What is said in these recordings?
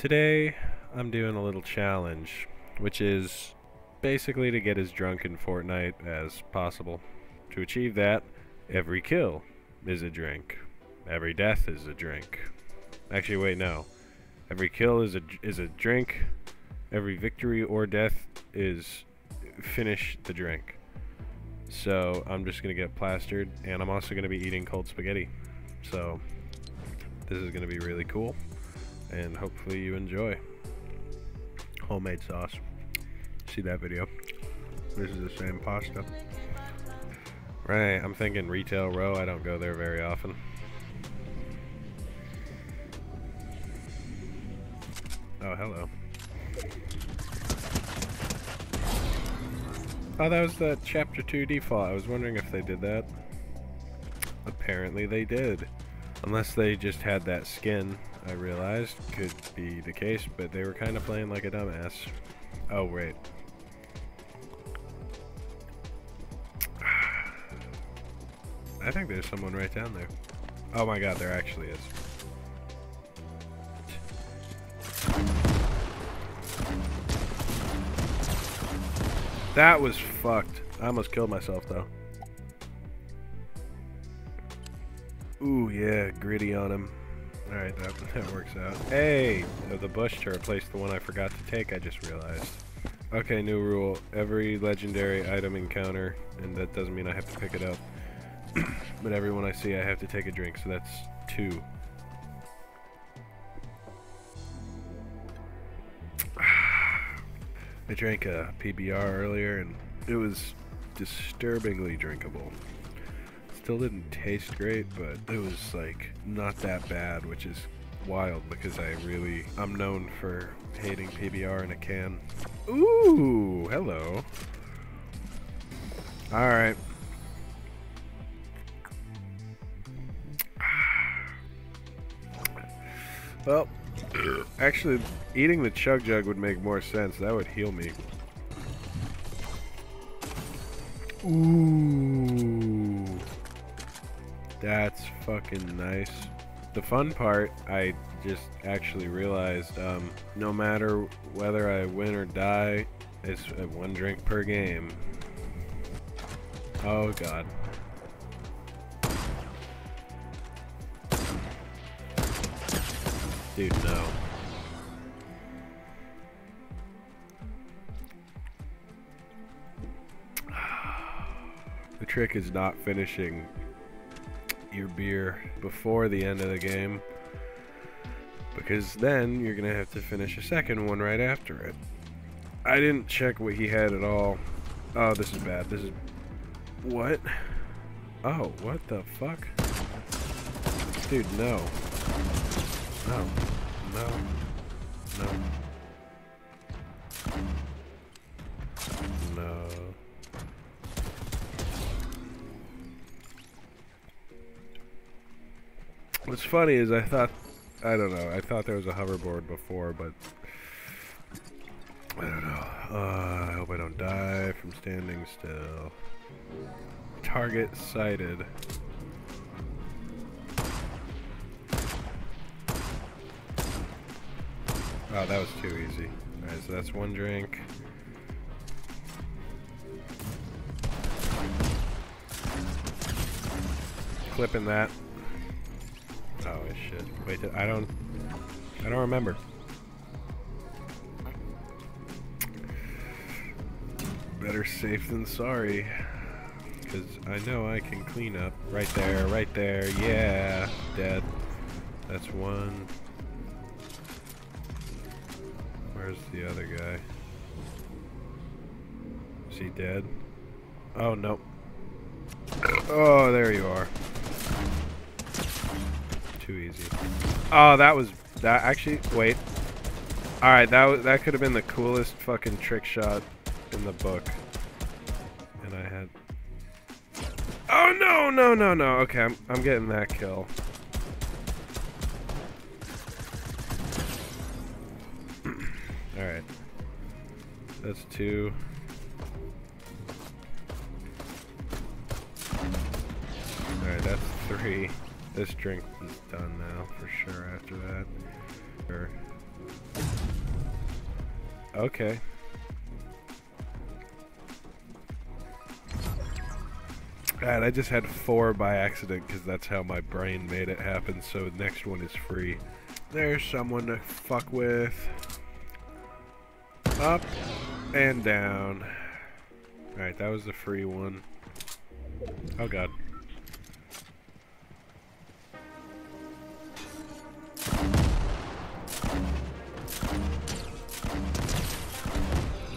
Today I'm doing a little challenge, which is basically to get as drunk in Fortnite as possible. To achieve that, every kill is a drink. Every death is a drink. Actually, wait, no. Every kill is a drink. Every victory or death is finish the drink. So I'm just gonna get plastered, and I'm also gonna be eating cold spaghetti. So this is gonna be really cool, and hopefully you enjoy. Homemade sauce. See that video? This is the same pasta. Right, I'm thinking Retail Row. I don't go there very often. Oh, hello. Oh, that was the Chapter 2 default. I was wondering if they did that. Apparently they did. Unless they just had that skin, I realized. Could be the case, but they were kind of playing like a dumbass. Oh, wait. I think there's someone right down there. Oh my god, there actually is. That was fucked. I almost killed myself, though. Ooh, yeah, gritty on him. Alright, that works out. Hey! The bush to replace the one I forgot to take, I just realized. Okay, new rule. Every legendary item encounter, and that doesn't mean I have to pick it up, but everyone I see I have to take a drink, so that's 2. I drank a PBR earlier and it was disturbingly drinkable. Still didn't taste great, but it was like not that bad, which is wild because I'm known for hating PBR in a can. Ooh, hello. All right. Well, actually, eating the chug jug would make more sense. That would heal me. Ooh. That's fucking nice. The fun part, I just actually realized, no matter whether I win or die, it's 1 drink per game. Oh, God. Dude, no. The trick is not finishing your beer before the end of the game, because then you're gonna have to finish a second one right after it. I didn't check what he had at all. Oh, this is bad. This is... What? Oh, what the fuck? Dude, no. No, no, no, no. What's funny is I thought there was a hoverboard before, but I don't know. I hope I don't die from standing still. Target sighted. Oh, that was too easy. Alright, so that's 1 drink. Clipping that. Oh shit. Wait, I don't remember. Better safe than sorry. Cause I know I can clean up. Right there, yeah. Dead. That's 1. Where's the other guy? Is he dead? Oh, no. Oh, there you are. Too easy. Oh, that actually, wait. Alright, that could have been the coolest fucking trick shot in the book. And I had... Oh, no, no, no, no. Okay, I'm getting that kill. Alright. That's 2. Alright, that's 3. This drink is done now for sure after that. Sure. Okay. And I just had 4 by accident because that's how my brain made it happen, so the next one is free. There's someone to fuck with. Up and down. Alright, that was the free one. Oh god.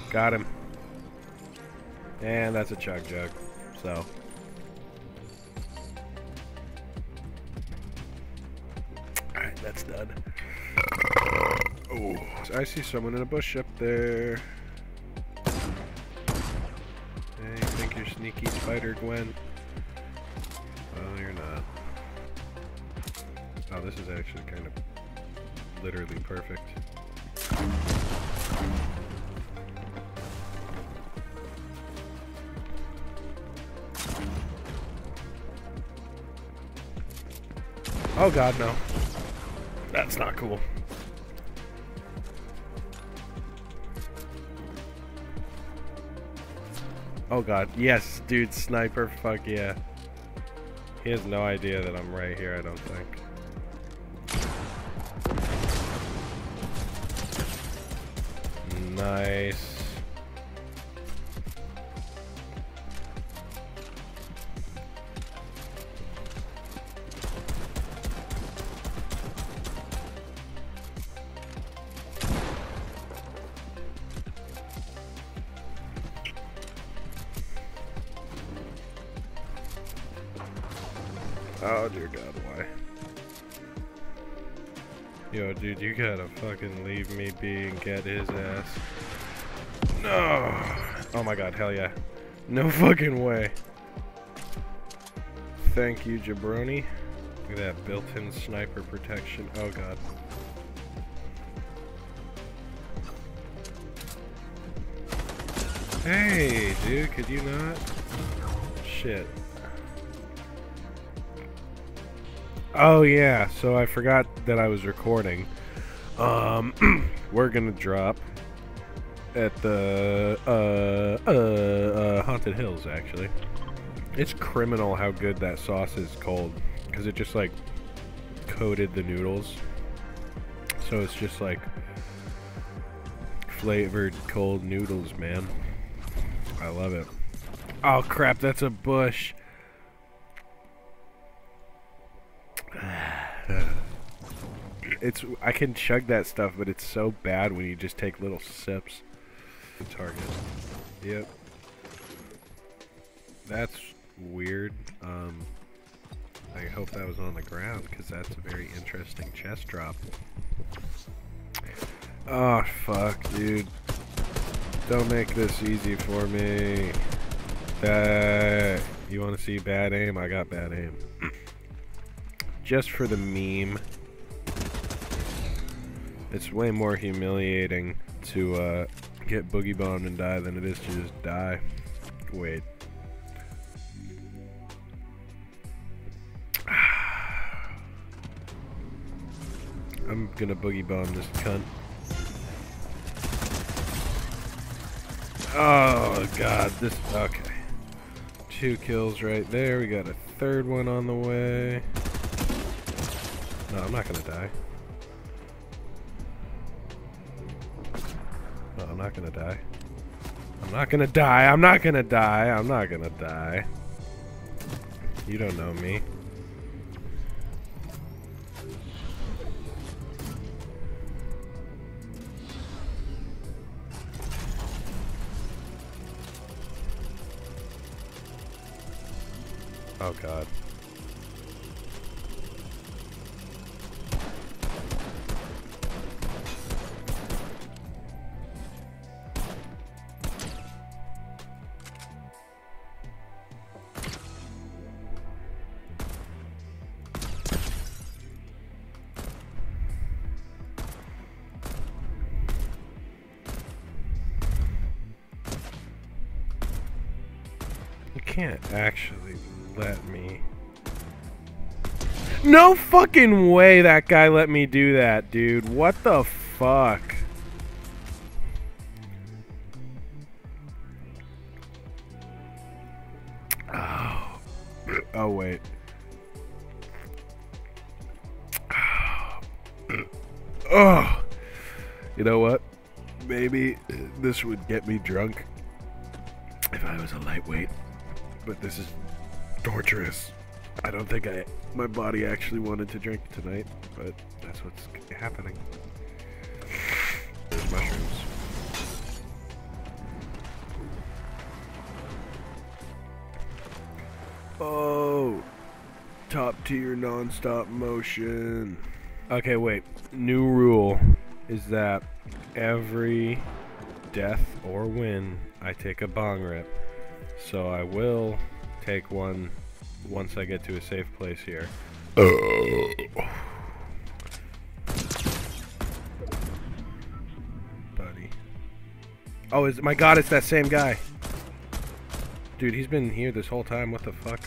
Got him. And that's a chug jug, so. Alright, that's done. Oh, I see someone in a bush up there. Hey, you think you're sneaky, Spider Gwen? Well, you're not. Oh, this is actually kind of literally perfect. Oh god, no. That's not cool. Oh god, yes, dude, sniper, fuck yeah. He has no idea that I'm right here, I don't think. Nice. Oh dear god, why? Yo dude, you gotta fucking leave me be and get his ass. No! Oh my god, hell yeah. No fucking way. Thank you, jabroni. Look at that built-in sniper protection. Oh god. Hey dude, could you not? Shit. Oh yeah, so I forgot that I was recording. We're gonna drop at the Haunted Hills, actually. It's criminal how good that sauce is cold, because it just like coated the noodles. So it's just like flavored cold noodles, man. I love it. Oh crap, that's a bush. It's, I can chug that stuff, but it's so bad when you just take little sips. Target. Yep. That's weird. I hope that was on the ground, because that's a very interesting chest drop. Oh, fuck, dude. Don't make this easy for me. You want to see bad aim? I got bad aim. Just for the meme. It's way more humiliating to get boogie-bombed and die than it is to just die. Wait. I'm gonna boogie-bomb this cunt. Oh god, this, okay. 2 kills right there, we got a 3rd one on the way. No, I'm not gonna die. I'm not gonna die. I'm not gonna die. I'm not gonna die. I'm not gonna die. You don't know me. Oh god. Can't actually let me. No fucking way that guy let me do that, dude. What the fuck? Oh, wait. Oh, you know what? Maybe this would get me drunk if I was a lightweight, but this is torturous. I don't think my body actually wanted to drink tonight, but that's what's happening. There's mushrooms. Oh, top tier non-stop motion. Okay, wait. New rule is that every death or win, I take a bong rip. So I will take one once I get to a safe place here. Oh. Buddy. Oh, my god, it's that same guy. Dude, he's been here this whole time. What the fuck?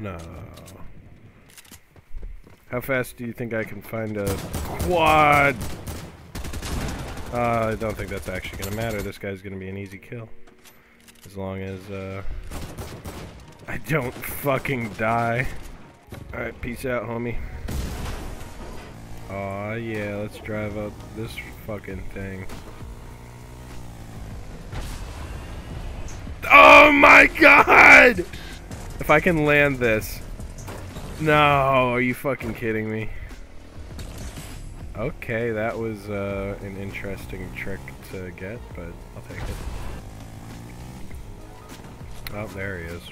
No. How fast do you think I can find a quad? I don't think that's actually gonna matter. This guy's gonna be an easy kill. As long as, I don't fucking die. Alright, peace out, homie. Aw, yeah, let's drive up this fucking thing. Oh my god! If I can land this. No, are you fucking kidding me? Okay, that was an interesting trick to get, but I'll take it. Oh, there he is.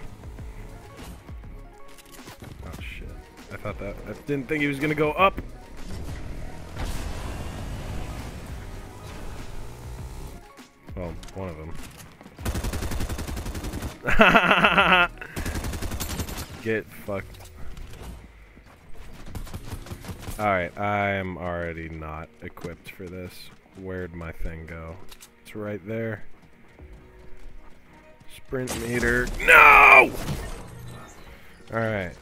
Oh shit. I didn't think he was gonna go up! Well, one of them. Get fucked. Alright, I'm already not equipped for this. Where'd my thing go? It's right there. Sprint meter. No! Alright.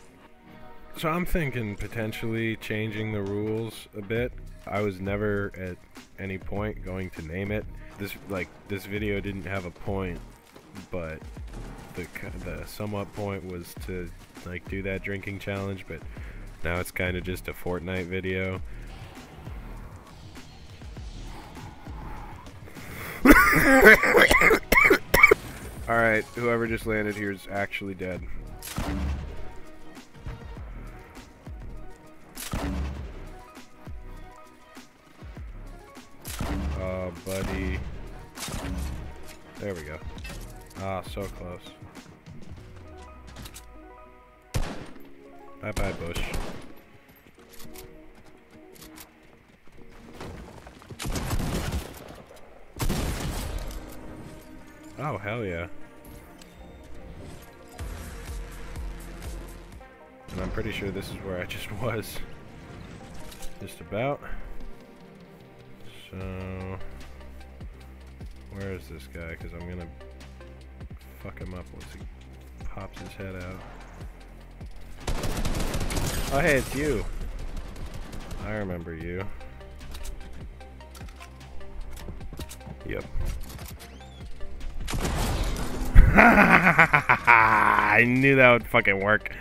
So I'm thinking potentially changing the rules a bit. I was never at any point going to name it. This video didn't have a point, but the somewhat point was to like do that drinking challenge, but now it's kind of just a Fortnite video. Alright, whoever just landed here is actually dead. Oh, buddy. There we go. Ah, so close. Bye-bye, Bush. Oh, hell yeah. And I'm pretty sure this is where I just was. Just about. So... where is this guy? Because I'm gonna fuck him up once he pops his head out. Oh hey, it's you. I remember you. Yep. I knew that would fucking work.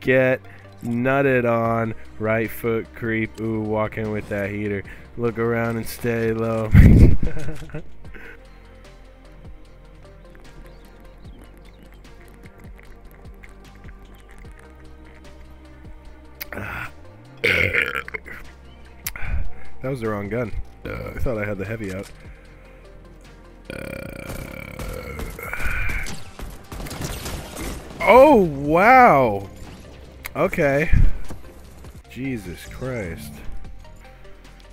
Get nutted on. Right foot creep. Ooh, walking with that heater. Look around and stay low. That was the wrong gun. I thought I had the heavy out. Oh, wow! Okay. Jesus Christ.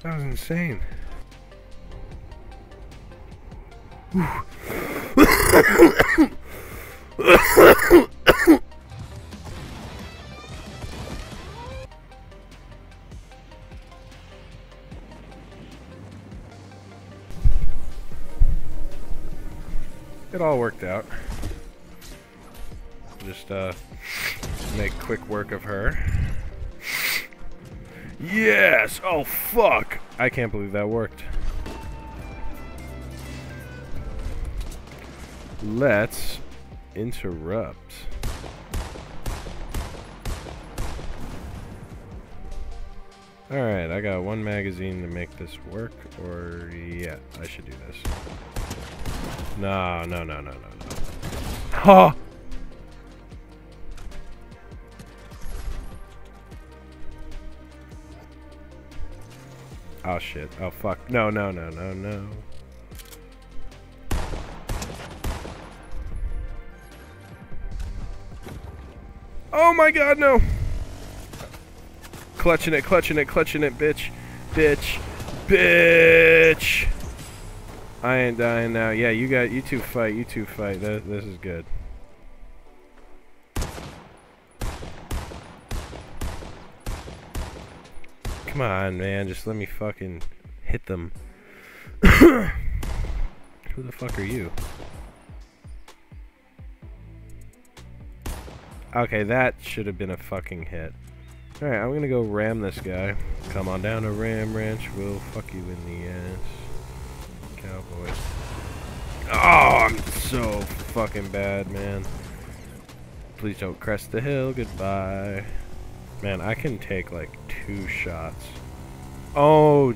That was insane. It all worked out. Just make quick work of her. Yes! Oh fuck! I can't believe that worked. Let's interrupt. Alright, I got one magazine to make this work, or yeah, I should do this. No. Oh! Oh shit, oh fuck, no. Oh my god, no! Clutching it, bitch! I ain't dying now. Yeah, you two fight. This is good. Come on, man, just let me fucking hit them. Who the fuck are you? Okay, that should have been a fucking hit. Alright, I'm gonna go ram this guy. Come on down to Ram Ranch, we'll fuck you in the ass. Cowboy. Oh, I'm so fucking bad, man. Please don't crest the hill, goodbye. Man, I can take like 2 shots. Oh,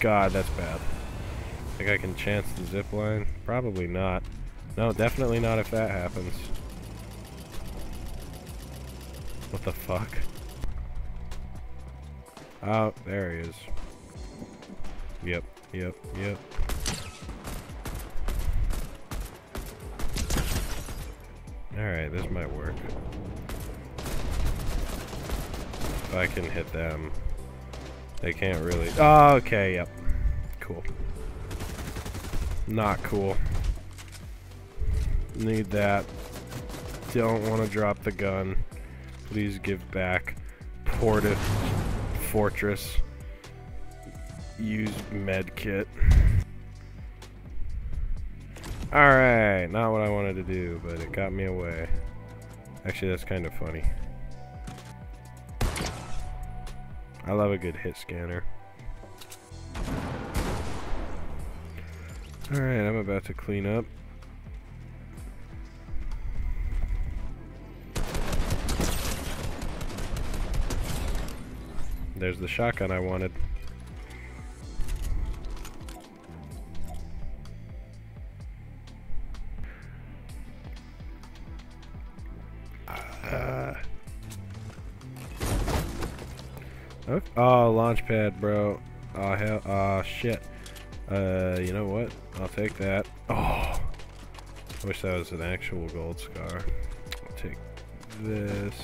god, that's bad. Think I can chance the zip line? Probably not. No, definitely not if that happens. What the fuck? Oh, there he is. Yep. Alright, this might work. If I can hit them, they can't really... Oh, okay, yep. Cool. Not cool. Need that. Don't want to drop the gun. Please give back. Portive. Fortress. Use med kit. Alright, not what I wanted to do, but it got me away. Actually, that's kind of funny. I love a good hit scanner. Alright, I'm about to clean up. There's the shotgun I wanted. Oh, launch pad, bro. Oh, hell. Oh, shit. You know what? I'll take that. Oh, I wish that was an actual gold scar. I'll take this.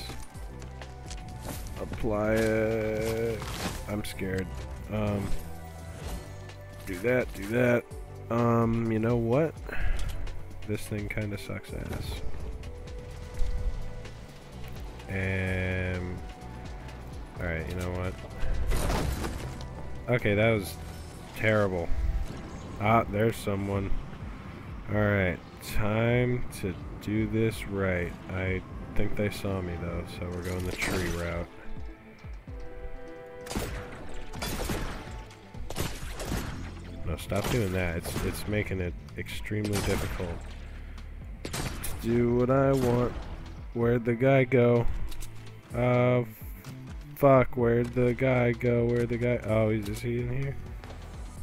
Apply it. I'm scared. Do that. You know what? This thing kind of sucks ass. And... Alright, you know what? Okay, that was terrible. Ah, there's someone. Alright, time to do this right. I think they saw me though, so we're going the tree route. No, stop doing that. It's making it extremely difficult to do what I want. Where'd the guy go? Fuck, where'd the guy go? Oh, is he in here?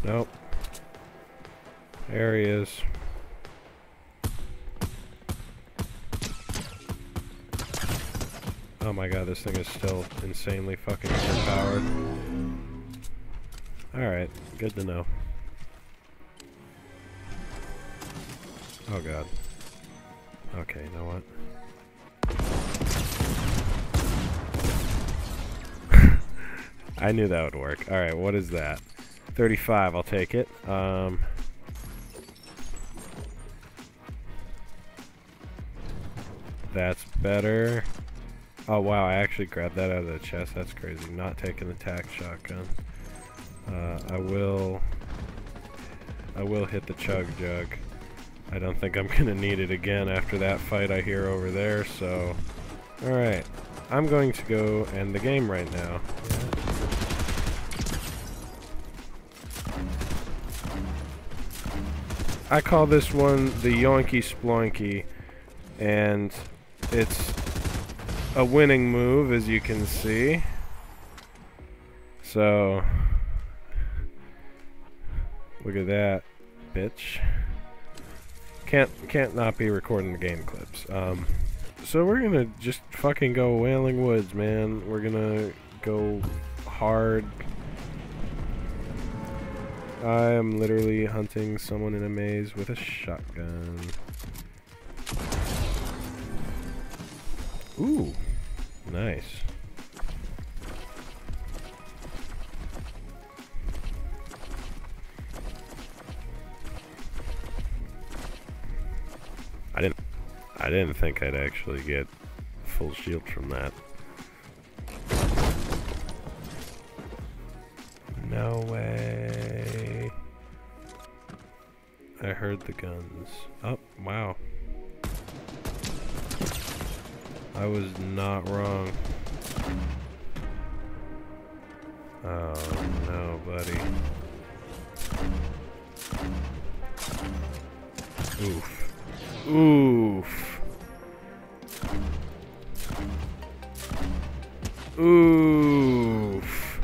Nope. There he is. Oh my god, this thing is still insanely fucking overpowered. Alright, good to know. Oh god. Okay, you know what? I knew that would work. Alright, what is that? 35, I'll take it. That's better. Oh wow, I actually grabbed that out of the chest. That's crazy. Not taking the tac shotgun. I will hit the chug jug. I don't think I'm gonna need it again after that fight I hear over there, so... Alright, I'm going to go end the game right now. I call this one the Yoinky Splonky. and it's a winning move, as you can see. So look at that, bitch. Can't not be recording the game clips. So we're gonna just fucking go Wailing Woods, man. We're gonna go hard. I'm literally hunting someone in a maze with a shotgun. Ooh, nice. I didn't think I'd actually get full shield from that. No way. I heard the guns. Oh, wow. I was not wrong. Oh, no, buddy. Oof. Oof. Oof.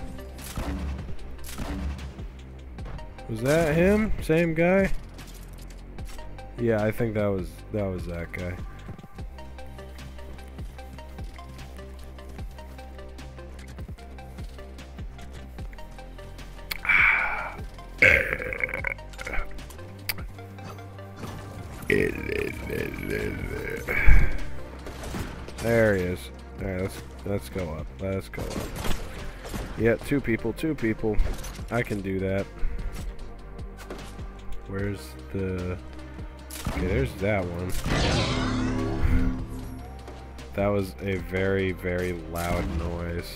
Was that him? Same guy? Yeah, I think that was that guy. There he is. Alright, let's go up. Let's go up. Yeah, two people. I can do that. Where's the... Okay, there's that one. That was a very, very loud noise.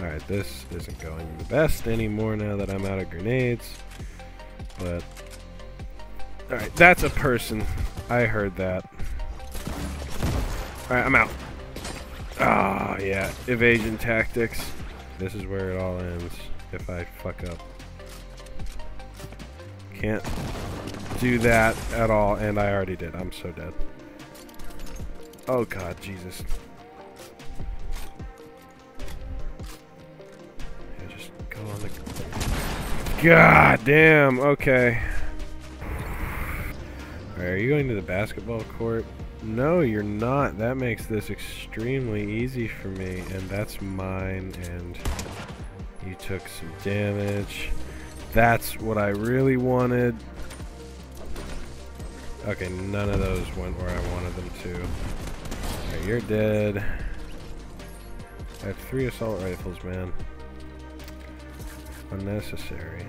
Alright, this isn't going the best anymore now that I'm out of grenades. But alright, that's a person. I heard that. Alright, I'm out. Ah, yeah. Evasion tactics. This is where it all ends if I fuck up. Can't do that at all, and I already did. I'm so dead. Oh god, Jesus. Yeah, just go on the... God damn, okay. Alright, are you going to the basketball court? No, you're not. That makes this extremely easy for me. And that's mine, and you took some damage. That's what I really wanted. Okay, none of those went where I wanted them to. Alright, you're dead. I have 3 assault rifles, man. Unnecessary.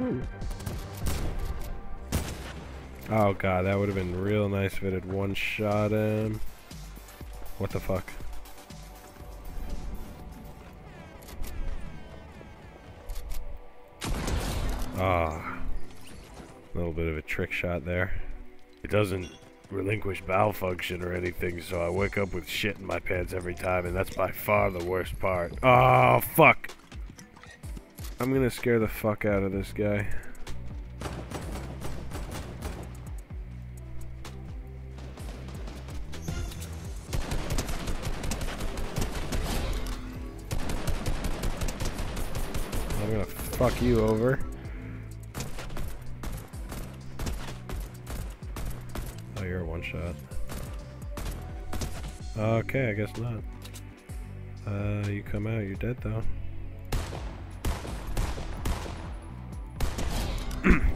Ooh. Oh god, that would have been real nice if it had one-shot him. What the fuck? Ah. A little bit of a trick shot there. It doesn't relinquish bowel function or anything, so I wake up with shit in my pants every time, and that's by far the worst part. Oh, fuck! I'm gonna scare the fuck out of this guy. I'm gonna fuck you over. You're a one-shot. Okay, I guess not. You come out, you're dead though.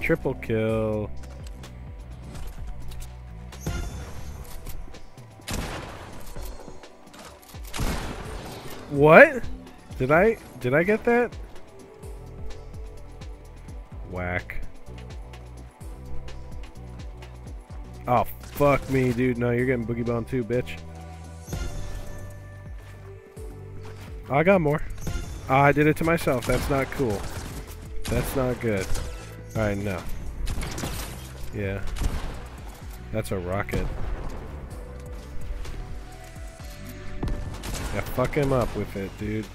Triple kill. What? Did I get that? Whack. Oh, fuck me, dude. No, you're getting boogie-bomb too, bitch. Oh, I got more. Oh, I did it to myself. That's not cool. That's not good. Alright, no. Yeah. That's a rocket. Yeah, fuck him up with it, dude.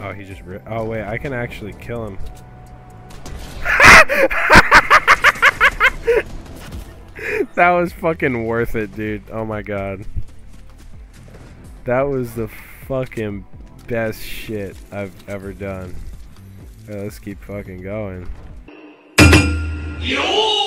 Oh, he just ripped. Oh, wait, I can actually kill him. That was fucking worth it, dude. Oh my god. That was the fucking best shit I've ever done. All right, let's keep fucking going. Yo!